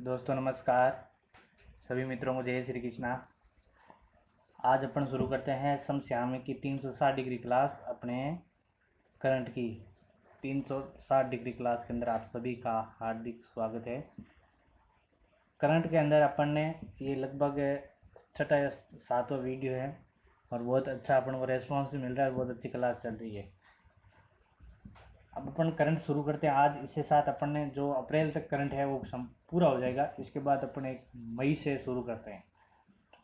दोस्तों नमस्कार, सभी मित्रों को जय श्री कृष्णा। आज अपन शुरू करते हैं समस्यामी की 360 डिग्री क्लास। अपने करंट की 360 डिग्री क्लास के अंदर आप सभी का हार्दिक स्वागत है। करंट के अंदर अपन ने ये लगभग 6वां वीडियो है और बहुत अच्छा अपन को रेस्पॉन्स मिल रहा है, बहुत अच्छी क्लास चल रही है। अब अपन करंट शुरू करते हैं। आज इसके साथ अपन ने जो अप्रैल तक करंट है वो पूरा हो जाएगा। इसके बाद अपन एक मई से शुरू करते हैं।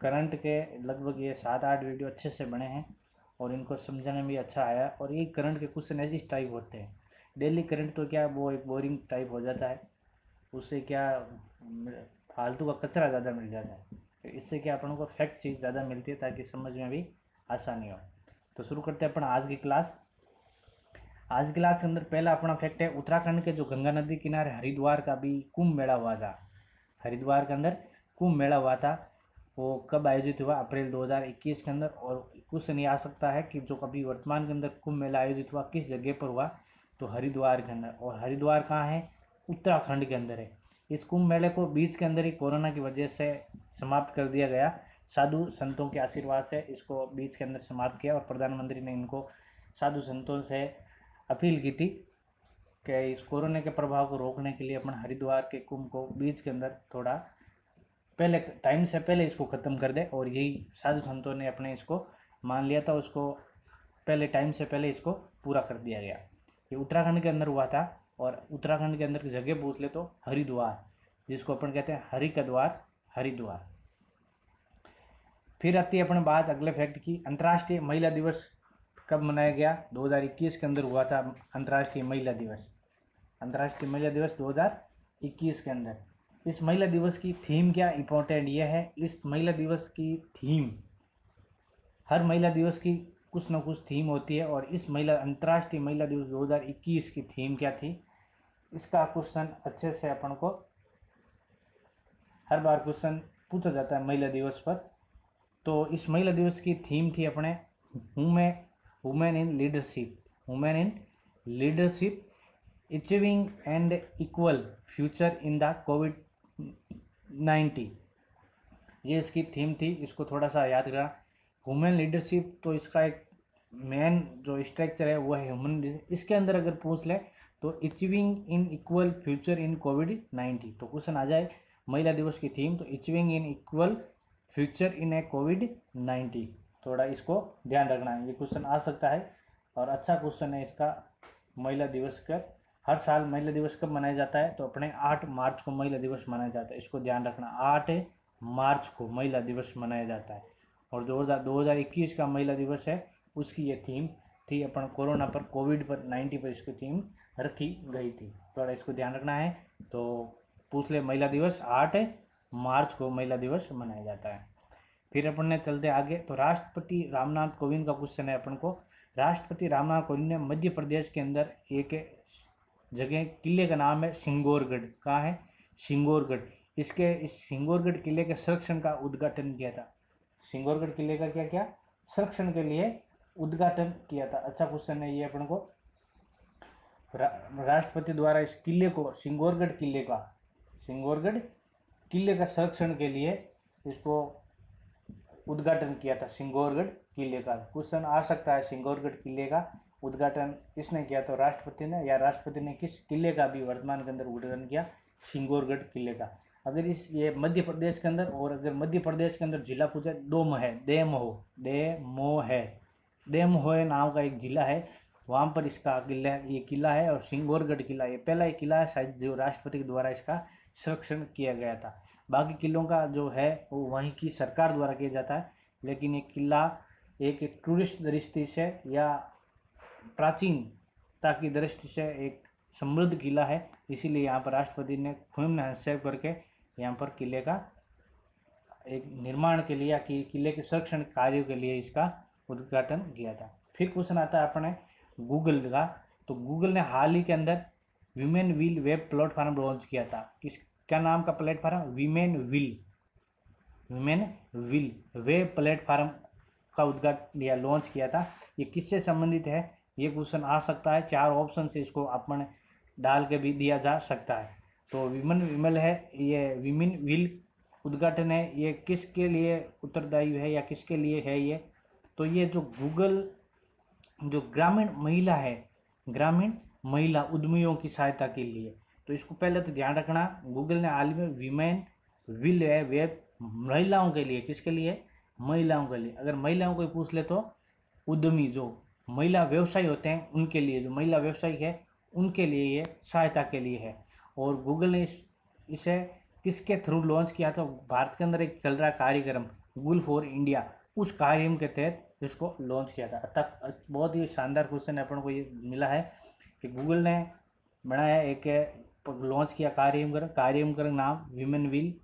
करंट के लगभग ये 7-8 वीडियो अच्छे से बने हैं और इनको समझने में अच्छा आया। और ये करंट के क्वेश्चन ऐसे टाइप होते हैं। डेली करंट तो क्या वो एक बोरिंग टाइप हो जाता है, उससे क्या फालतू का कचरा ज़्यादा मिल जाता है। इससे क्या अपन को फैक्ट चीज़ ज़्यादा मिलती है ताकि समझ में भी आसानी हो। तो शुरू करते हैं अपन आज की क्लास। आज क्लास के अंदर पहला अपना फैक्ट है, उत्तराखंड के जो गंगा नदी किनारे हरिद्वार का भी कुंभ मेला हुआ था। हरिद्वार के अंदर कुंभ मेला हुआ था, वो कब आयोजित हुआ? अप्रैल 2021 के अंदर। और क्वेश्चन नहीं आ सकता है कि जो कभी वर्तमान के अंदर कुंभ मेला आयोजित हुआ किस जगह पर हुआ, तो हरिद्वार के अंदर। और हरिद्वार कहाँ है? उत्तराखंड के अंदर है। इस कुंभ मेले को बीच के अंदर ही कोरोना की वजह से समाप्त कर दिया गया। साधु संतों के आशीर्वाद से इसको बीच के अंदर समाप्त किया और प्रधानमंत्री ने इनको साधु संतों से अपील की थी कि इस कोरोना के प्रभाव को रोकने के लिए अपन हरिद्वार के कुंभ को बीच के अंदर थोड़ा पहले टाइम से पहले इसको ख़त्म कर दे। और यही साधु संतों ने अपने इसको मान लिया था, उसको पहले टाइम से पहले इसको पूरा कर दिया गया। ये उत्तराखंड के अंदर हुआ था। और उत्तराखंड के अंदर की जगह पूछ ले तो हरिद्वार, जिसको अपन कहते हैं हरि का द्वार, हरिद्वार। फिर आती है अपन बात अगले फैक्ट की। अंतर्राष्ट्रीय महिला दिवस कब मनाया गया? 2021 के अंदर हुआ था अंतर्राष्ट्रीय महिला दिवस। अंतर्राष्ट्रीय महिला दिवस 2021 के अंदर। इस महिला दिवस की थीम क्या इम्पोर्टेंट ये है, इस महिला दिवस की थीम, हर महिला दिवस की कुछ ना कुछ थीम होती है। और इस महिला अंतर्राष्ट्रीय महिला दिवस 2021 की थीम क्या थी? इसका क्वेश्चन अच्छे से अपन को हर बार क्वेश्चन पूछा जाता है महिला दिवस पर। तो इस महिला दिवस की थीम थी अपने women in leadership, achieving and equal future in the कोविड-19। ये इसकी थीम थी, इसको थोड़ा सा याद रखना। वुमेन लीडरशिप तो इसका एक मेन जो स्ट्रक्चर है वो है ह्यूमन। इसके अंदर अगर पूछ ले तो achieving in equal future in कोविड-19, तो क्वेश्चन आ जाए महिला दिवस की थीम तो achieving in equal future in a कोविड-19। थोड़ा इसको ध्यान रखना है, ये क्वेश्चन आ सकता है और अच्छा क्वेश्चन है इसका। महिला दिवस का हर साल महिला दिवस कब मनाया जाता है? तो अपने 8 मार्च को महिला दिवस मनाया जाता है, इसको ध्यान रखना। 8 मार्च को महिला दिवस मनाया जाता है। और 2021 का महिला दिवस है, उसकी ये थीम थी अपन कोरोना पर, कोविड-19 पर इसकी थीम रखी गई थी। थोड़ा इसको ध्यान रखना है। तो पूछ ले महिला दिवस 8 मार्च को महिला दिवस मनाया जाता है। फिर अपन ने चलते आगे तो राष्ट्रपति रामनाथ कोविंद का क्वेश्चन है अपन को। राष्ट्रपति रामनाथ कोविंद ने मध्य प्रदेश के अंदर एक जगह, किले का नाम है सिंगोरगढ़। कहाँ है? सिंगोरगढ़। इस सिंगोरगढ़ किले के संरक्षण का उद्घाटन किया था। सिंगोरगढ़ किले का क्या क्या संरक्षण के लिए उद्घाटन किया था। अच्छा क्वेश्चन है ये अपन को। राष्ट्रपति द्वारा इस किले को, सिंगोरगढ़ किले का संरक्षण के लिए इसको उद्घाटन किया था। सिंगोरगढ़ किले का क्वेश्चन आ सकता है, सिंगोरगढ़ किले का उद्घाटन किसने किया? तो राष्ट्रपति ने, या राष्ट्रपति ने किस किले का भी वर्तमान के अंदर उद्घाटन किया? सिंगोरगढ़ किले का। अगर ये मध्य प्रदेश के अंदर, और अगर मध्य प्रदेश के अंदर जिला पूछे, डेमोह नाम का एक जिला है, वहाँ पर इसका किला, ये किला है। और सिंगोरगढ़ किला ये पहला ही किला है शायद जो राष्ट्रपति के द्वारा इसका संरक्षण किया गया था। बाकी किलों का जो है वो वहीं की सरकार द्वारा किया जाता है, लेकिन ये किला एक टूरिस्ट दृष्टि से या प्राचीनता की दृष्टि से एक समृद्ध किला है, इसीलिए यहाँ पर राष्ट्रपति ने खुद ने हस्तक्षेप करके यहाँ पर किले का एक निर्माण के लिए, कि किले के संरक्षण कार्यों के लिए इसका उद्घाटन किया था। फिर क्वेश्चन आता है अपने गूगल का। तो गूगल ने हाल ही के अंदर women wheel web platform launch किया था। क्या नाम का platform? Women will way platform का उद्घाटन या लॉन्च किया था। ये किससे संबंधित है? ये क्वेश्चन आ सकता है। 4 ऑप्शन से इसको अपन डाल के भी दिया जा सकता है। तो विमन विमल है, ये विमिन विल उद्घाटन है, ये किसके लिए उत्तरदायी है या किसके लिए है ये? तो ये जो गूगल जो ग्रामीण महिला है, ग्रामीण महिला उद्यमियों की सहायता के लिए, तो इसको पहले तो ध्यान रखना, गूगल ने हाल में विमेन विल है वेब महिलाओं के लिए, किसके लिए? महिलाओं के लिए। अगर महिलाओं को पूछ ले तो उद्यमी जो महिला व्यवसायी होते हैं उनके लिए, जो महिला व्यवसायी है उनके लिए ये सहायता के लिए है। और गूगल ने इसे किसके थ्रू लॉन्च किया था? भारत के अंदर एक चल रहा कार्यक्रम गूगल फॉर इंडिया, उस कार्यक्रम के तहत इसको लॉन्च किया था। अतः बहुत ही शानदार क्वेश्चन अपन को ये मिला है कि गूगल ने बनाया एक लॉन्च किया कार्यक्रम नाम विमेन विल,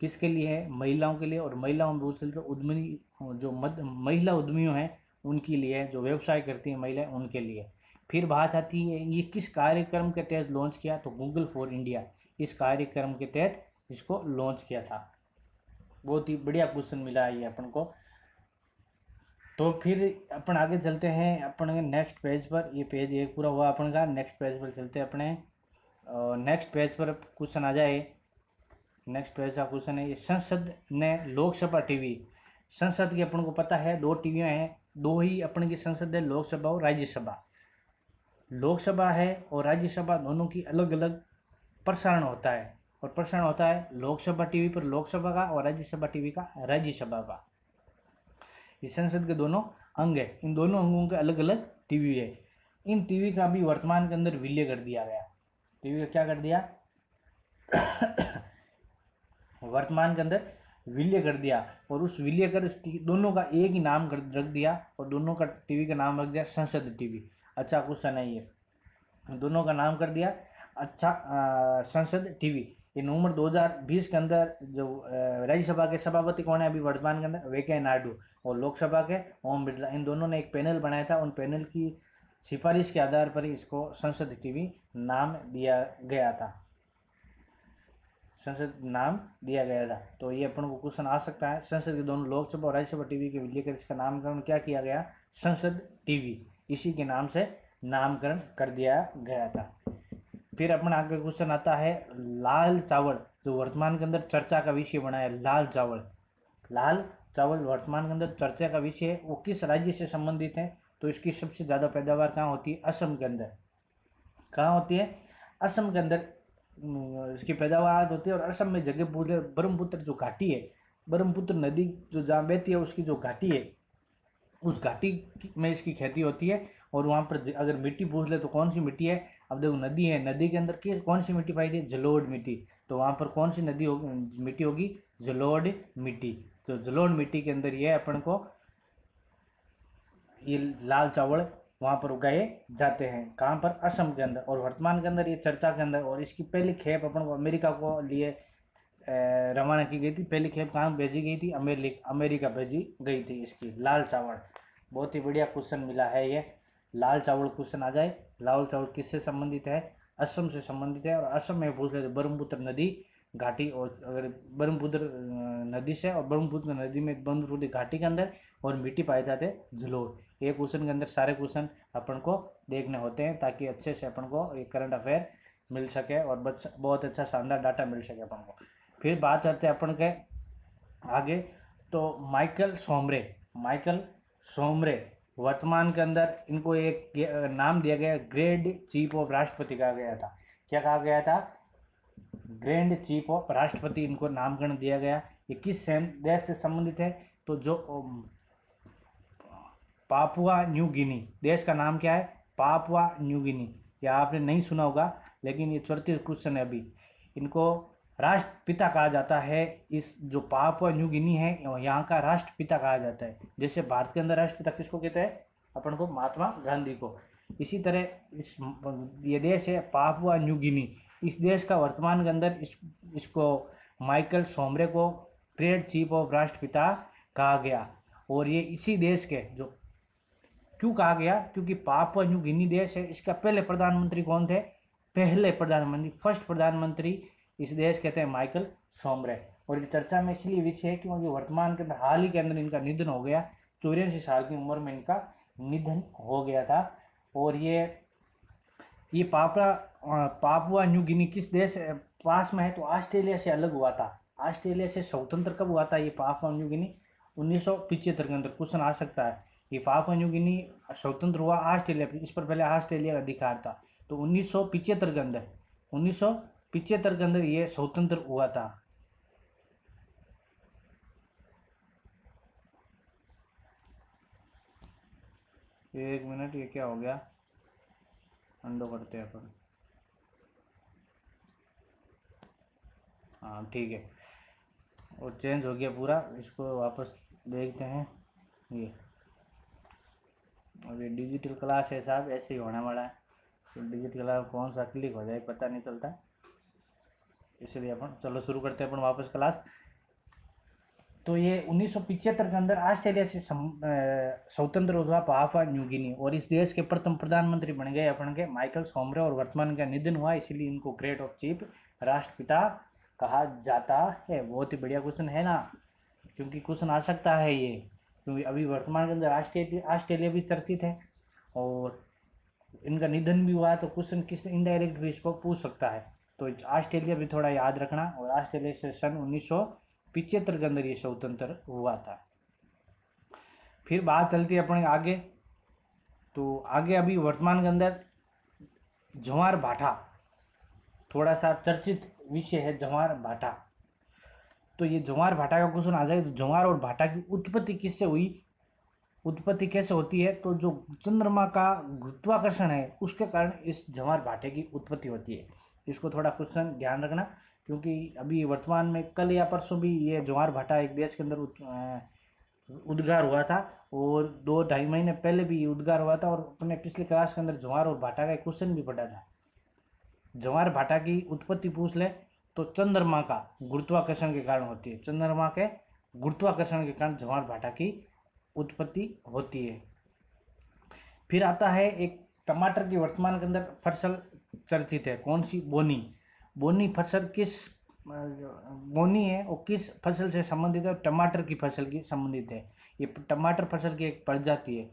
किसके लिए है? महिलाओं के लिए। और महिलाओं में दूसरे तो उद्यमी जो महिला उद्यमियों हैं उनके लिए, जो व्यवसाय करती हैं महिलाएं उनके लिए। फिर बात आती है ये किस कार्यक्रम के तहत लॉन्च किया, तो गूगल फॉर इंडिया इस कार्यक्रम के तहत इसको लॉन्च किया था। बहुत ही बढ़िया क्वेश्चन मिला है ये अपन को। तो फिर अपन आगे चलते हैं अपने नेक्स्ट पेज पर। ये पेज एक पूरा हुआ अपन का, नेक्स्ट पेज पर चलते हैं अपने। नेक्स्ट पेज पर क्वेश्चन आ जाए, नेक्स्ट पेज का क्वेश्चन है ये संसद ने लोकसभा टीवी, संसद की अपन को पता है दो टीवियाँ हैं, दो ही अपन की संसद है, लोकसभा और राज्यसभा। लोकसभा है और राज्यसभा दोनों की अलग अलग प्रसारण होता है, और प्रसारण होता है लोकसभा टीवी पर लोकसभा का और राज्यसभा टीवी का राज्यसभा का। ये संसद के दोनों अंग है, इन दोनों अंगों के अलग अलग टीवी है। इन टीवी का भी वर्तमान के अंदर विलय कर दिया गया। टीवी का क्या कर दिया? वर्तमान के अंदर विलय कर दिया, और उस विलय कर दोनों का एक ही नाम रख दिया, और दोनों का टीवी का नाम रख दिया संसद टीवी। अच्छा क्वेश्चन है ये, दोनों का नाम कर दिया अच्छा संसद टीवी। ये नवंबर 2020 के अंदर जो राज्यसभा के सभापति कौन है अभी वर्तमान के अंदर? वेंकैया नायडू। और लोकसभा के ओम बिरला, इन दोनों ने एक पैनल बनाया था, उन पैनल की सिफारिश के आधार पर इसको संसद टीवी नाम दिया गया था, संसद नाम दिया गया था। तो ये अपन को क्वेश्चन आ सकता है, संसद के दोनों लोकसभा और राज्यसभा टीवी के विलयकर इसका नामकरण क्या किया गया? संसद टीवी, इसी के नाम से नामकरण कर दिया गया था। फिर अपन आगे क्वेश्चन आता है लाल चावल, जो वर्तमान के अंदर चर्चा का विषय बना है। लाल चावल, लाल चावल वर्तमान के अंदर चर्चा का विषय है, वो किस राज्य से संबंधित है? तो इसकी सबसे ज़्यादा पैदावार कहाँ होती है? असम के अंदर। कहाँ होती है? असम के अंदर इसकी पैदावार होती है। और असम में जगह ब्रह्मपुत्र जो घाटी है, ब्रह्मपुत्र नदी जो जहाँ बहती है उसकी जो घाटी है, उस घाटी में इसकी खेती होती है। और वहाँ पर अगर मिट्टी पूछ ले तो कौन सी मिट्टी है? अब देखो नदी है, नदी के अंदर की कौन सी मिट्टी पाई जाती है? जलोढ़ मिट्टी। तो वहाँ पर कौन सी नदी होगी, मिट्टी होगी? जलोढ़ मिट्टी। तो जलोढ़ मिट्टी के अंदर ये अपन को ये लाल चावल वहाँ पर उगाए जाते हैं। कहाँ पर? असम के अंदर। और वर्तमान के अंदर ये चर्चा के अंदर, और इसकी पहली खेप अपन को अमेरिका को लिए रवाना की गई थी। पहली खेप कहाँ भेजी गई थी? अमेरिका भेजी गई थी इसकी। लाल चावल बहुत ही बढ़िया क्वेश्चन मिला है ये। लाल चावल क्वेश्चन आ जाए, लाल चावल किससे संबंधित है? असम से संबंधित है। और असम में पूछ लेते ब्रह्मपुत्र नदी घाटी, और अगर ब्रह्मपुत्र नदी से और ब्रह्मपुत्र नदी में ब्रह्मपुत्र घाटी के अंदर और मिट्टी पाए जाते हैं जलोढ़। एक क्वेश्चन के अंदर सारे क्वेश्चन अपन को देखने होते हैं ताकि अच्छे से अपन को एक करंट अफेयर मिल सके और बहुत अच्छा शानदार डाटा मिल सके अपन को। फिर बात करते हैं अपन के आगे, तो माइकल सोमरे, माइकल सोमरे वर्तमान के अंदर इनको एक नाम दिया गया, ग्रेट चीफ ऑफ राष्ट्रपति कहा गया था। क्या कहा गया था? ग्रैंड चीफ ऑफ राष्ट्रपति इनको नामकरण दिया गया। ये किस देश से संबंधित है? तो जो पापुआ न्यू गिनी, देश का नाम क्या है? Papua New Guinea. यह आपने नहीं सुना होगा, लेकिन ये 34 क्वेश्चन है अभी। इनको राष्ट्रपिता कहा जाता है, इस जो पापुआ न्यू गिनी है यहाँ का राष्ट्रपिता कहा जाता है। जैसे भारत के अंदर राष्ट्रपिता किसको कहते हैं अपन को? महात्मा गांधी को। इसी तरह इस ये देश है पापुआ न्यू गिनी, इस देश का वर्तमान के अंदर इसको माइकल सोमरे को ग्रेट चीफ ऑफ राष्ट्रपिता कहा गया। और ये इसी देश के जो क्यों कहा गया? क्योंकि पापुआ न्यू गिनी देश है, इसका पहले प्रधानमंत्री कौन थे? पहले प्रधानमंत्री, फर्स्ट प्रधानमंत्री इस देश कहते हैं माइकल सोमरे। और ये चर्चा में इसलिए विषय है क्योंकि वर्तमान के अंदर हाल ही के अंदर इनका निधन हो गया, 84 साल की उम्र में इनका निधन हो गया था। और ये ये पापुआ न्यू गिनी किस देश पास में है, तो ऑस्ट्रेलिया से अलग हुआ था। ऑस्ट्रेलिया से स्वतंत्र कब हुआ था ये पापुआ न्यू गिनी? 1975 के अंदर क्वेश्चन आ सकता है। ये पापुआ न्यू गिनी स्वतंत्र हुआ ऑस्ट्रेलिया, इस पर पहले ऑस्ट्रेलिया का अधिकार था। तो 1975 के अंदर 1975 के अंदर ये स्वतंत्र हुआ था। एक मिनट, ये क्या हो गया, अंडो करते हैं अपन। हाँ ठीक है, और चेंज हो गया पूरा, इसको वापस देखते हैं। ये और ये डिजिटल क्लास है साहब, ऐसे ही होने वाला है। तो डिजिटल क्लास कौन सा क्लिक हो जाए पता नहीं चलता, इसलिए अपन चलो शुरू करते हैं अपन वापस क्लास। तो ये 1975 के अंदर ऑस्ट्रेलिया से स्वतंत्र हुआ पापुआ न्यू गिनी, और इस देश के प्रथम प्रधानमंत्री बन गए अपन के माइकल सोमरे, और वर्तमान का निधन हुआ, इसीलिए इनको ग्रेट ऑफ चीफ राष्ट्रपिता कहा जाता है। बहुत ही बढ़िया क्वेश्चन है ना, क्योंकि क्वेश्चन आ सकता है ये, क्योंकि अभी वर्तमान के अंदर ऑस्ट्रेलिया भी चर्चित है और इनका निधन भी हुआ, तो क्वेश्चन किस इनडायरेक्ट भी इसको पूछ सकता है। तो ऑस्ट्रेलिया भी थोड़ा याद रखना, और ऑस्ट्रेलिया से सन 1975 के अंदर ये स्वतंत्र हुआ था। फिर बात चलती है अपने आगे, तो आगे अभी वर्तमान के अंदर जवाहर भाटा थोड़ा सा चर्चित विषय है, जवाहर भाटा। तो ये जवाहर भाटा का क्वेश्चन आ जाए तो जवाहर और भाटा की उत्पत्ति किससे हुई, उत्पत्ति कैसे होती है? तो जो चंद्रमा का गुरुत्वाकर्षण है उसके कारण इस जवाहर भाटे की उत्पत्ति होती है। इसको थोड़ा क्वेश्चन ध्यान रखना, क्योंकि अभी वर्तमान में कल या परसों भी ये जवाहर भाटा एक देश के अंदर उद्गार हुआ था, और 2-2.5 महीने पहले भी उद्गार हुआ था, और अपने पिछले क्लास के अंदर जवाहर और भाटा का क्वेश्चन भी पढ़ा था। जवाहर भाटा की उत्पत्ति पूछ ले तो चंद्रमा का गुरुत्वाकर्षण के कारण होती है, चंद्रमा के गुरुत्वाकर्षण के कारण जवाहर भाटा की उत्पत्ति होती है। फिर आता है एक टमाटर की वर्तमान के अंदर फसल चर्चित है, कौन सी? बोनी। बोनी फसल किस बोनी है और किस फसल से संबंधित है? टमाटर की फसल की संबंधित है। ये टमाटर फसल की एक प्रजाति है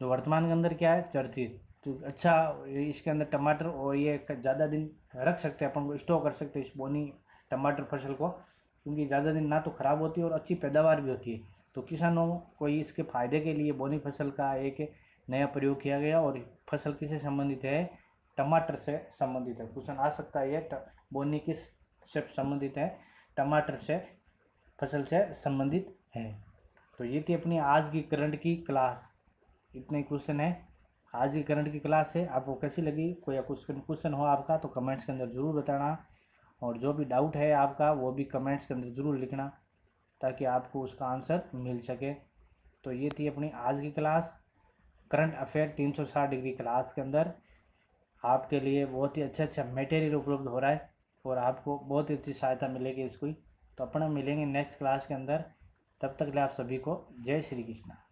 जो वर्तमान के अंदर क्या है, चर्चित। तो अच्छा, इसके अंदर टमाटर और ये ज़्यादा दिन रख सकते हैं अपन को, स्टोर कर सकते हैं इस बोनी टमाटर फसल को, क्योंकि ज़्यादा दिन ना तो खराब होती है और अच्छी पैदावार भी होती है। तो किसानों को इसके फायदे के लिए बोनी फसल का एक नया प्रयोग किया गया, और फसल किससे संबंधित है? टमाटर से संबंधित है। क्वेश्चन आ सकता है ये बोनी किस से संबंधित है? टमाटर से फसल से संबंधित है। तो ये थी अपनी आज की करंट की क्लास, इतने क्वेश्चन है आज की करंट की क्लास है। आपको कैसी लगी? कोई क्वेश्चन हो आपका तो कमेंट्स के अंदर ज़रूर बताना, और जो भी डाउट है आपका वो भी कमेंट्स के अंदर ज़रूर लिखना, ताकि आपको उसका आंसर मिल सके। तो ये थी अपनी आज की class current affair 360 degree class के अंदर। आपके लिए बहुत ही अच्छा मटेरियल उपलब्ध हो रहा है, और आपको बहुत ही अच्छी सहायता मिलेगी इसकी। तो अपन मिलेंगे नेक्स्ट क्लास के अंदर, तब तक के लिए आप सभी को जय श्री कृष्णा।